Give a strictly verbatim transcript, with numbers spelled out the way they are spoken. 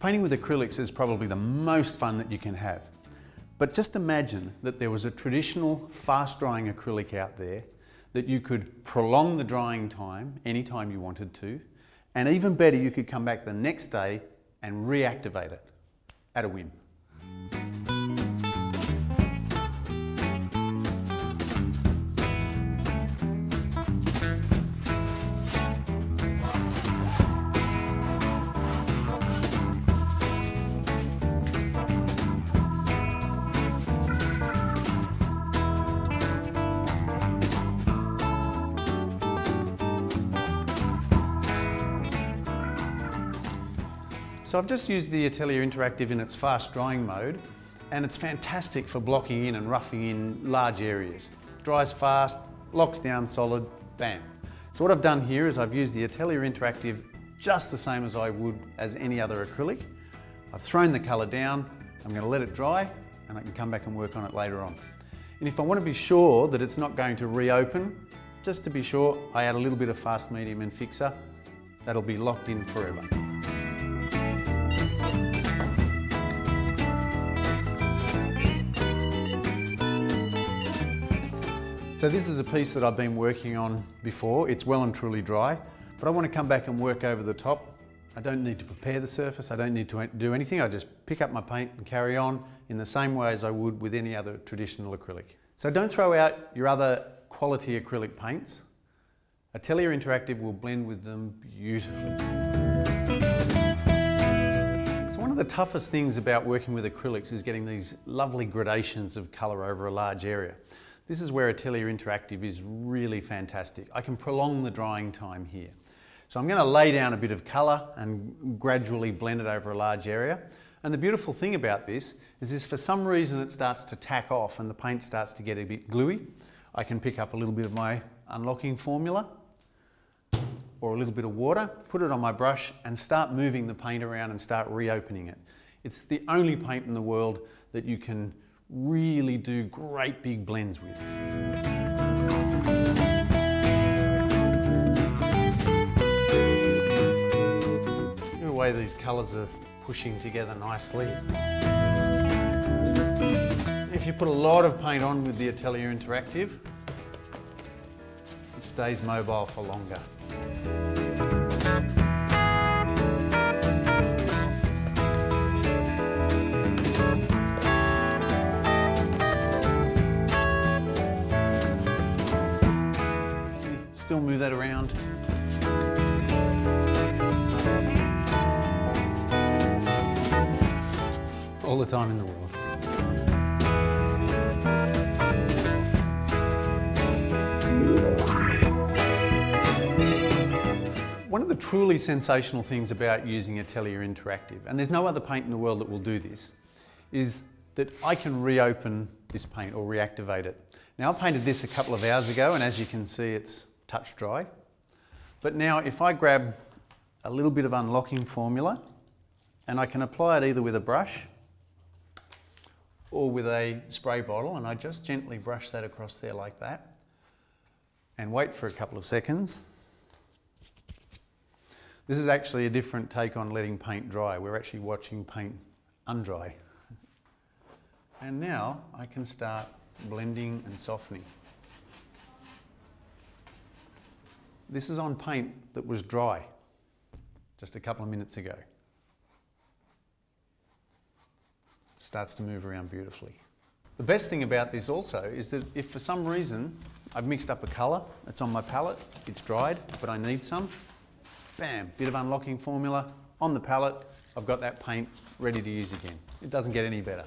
Painting with acrylics is probably the most fun that you can have. But just imagine that there was a traditional fast-drying acrylic out there that you could prolong the drying time anytime you wanted to, and even better, you could come back the next day and reactivate it at a whim. So I've just used the Atelier Interactive in its fast drying mode, and it's fantastic for blocking in and roughing in large areas. Dries fast, locks down solid, bam. So what I've done here is I've used the Atelier Interactive just the same as I would as any other acrylic. I've thrown the colour down, I'm going to let it dry, and I can come back and work on it later on. And if I want to be sure that it's not going to reopen, just to be sure, I add a little bit of fast medium and fixer. That'll be locked in forever. So this is a piece that I've been working on before. It's well and truly dry, but I want to come back and work over the top. I don't need to prepare the surface, I don't need to do anything. I just pick up my paint and carry on in the same way as I would with any other traditional acrylic. So don't throw out your other quality acrylic paints. Atelier Interactive will blend with them beautifully. So one of the toughest things about working with acrylics is getting these lovely gradations of colour over a large area. This is where Atelier Interactive is really fantastic. I can prolong the drying time here. So I'm going to lay down a bit of colour and gradually blend it over a large area. And the beautiful thing about this is this, for some reason it starts to tack off and the paint starts to get a bit gluey. I can pick up a little bit of my unlocking formula or a little bit of water, put it on my brush and start moving the paint around and start reopening it. It's the only paint in the world that you can really do great big blends with. The way these colours are pushing together nicely. If you put a lot of paint on with the Atelier Interactive, it stays mobile for longer. Still move that around. All the time in the world. One of the truly sensational things about using Atelier Interactive, and there's no other paint in the world that will do this, is that I can reopen this paint or reactivate it. Now I painted this a couple of hours ago, and as you can see it's touch dry. But now if I grab a little bit of unlocking formula, and I can apply it either with a brush or with a spray bottle, and I just gently brush that across there like that and wait for a couple of seconds. This is actually a different take on letting paint dry. We're actually watching paint undry. And now I can start blending and softening. This is on paint that was dry just a couple of minutes ago. Starts to move around beautifully. The best thing about this also is that if for some reason I've mixed up a colour, it's on my palette, it's dried, but I need some, bam, bit of unlocking formula on the palette, I've got that paint ready to use again. It doesn't get any better.